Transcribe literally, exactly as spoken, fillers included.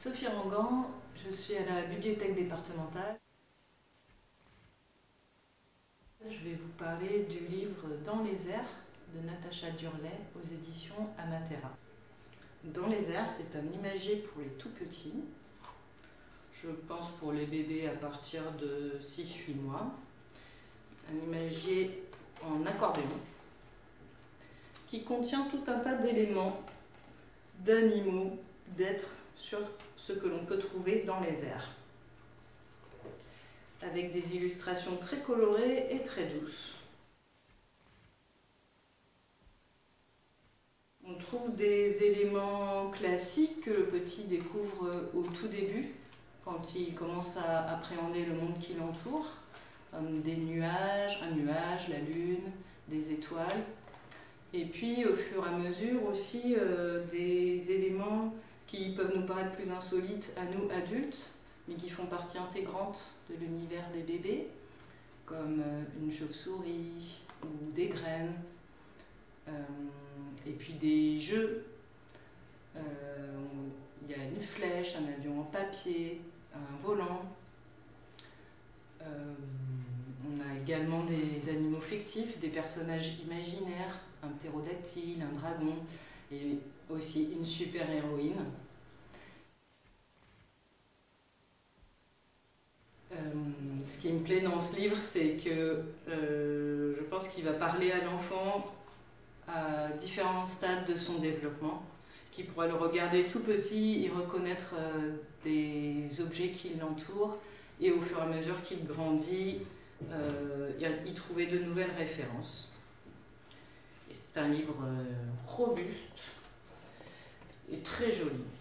Sophie Rangan, je suis à la bibliothèque départementale. Je vais vous parler du livre Dans les airs de Natasha Durley aux éditions Amatera. Dans les airs, c'est un imagier pour les tout petits. Je pense pour les bébés à partir de six à huit mois. Un imagier en accordéon qui contient tout un tas d'éléments, d'animaux, d'êtres sur ce que l'on peut trouver dans les airs, avec des illustrations très colorées et très douces. On trouve des éléments classiques que le petit découvre au tout début, quand il commence à appréhender le monde qui l'entoure, comme des nuages, un nuage, la lune, des étoiles, et puis au fur et à mesure aussi euh, des éléments qui peuvent nous paraître plus insolites à nous adultes, mais qui font partie intégrante de l'univers des bébés, comme une chauve-souris ou des graines, euh, et puis des jeux. Euh, il y a une flèche, un avion en papier, un volant. Euh, on a également des animaux fictifs, des personnages imaginaires, un ptérodactyle, un dragon, et aussi une super-héroïne. Euh, ce qui me plaît dans ce livre, c'est que euh, je pense qu'il va parler à l'enfant à différents stades de son développement, qu'il pourra le regarder tout petit et reconnaître euh, des objets qui l'entourent, et au fur et à mesure qu'il grandit, euh, y trouver de nouvelles références. C'est un livre robuste et très joli.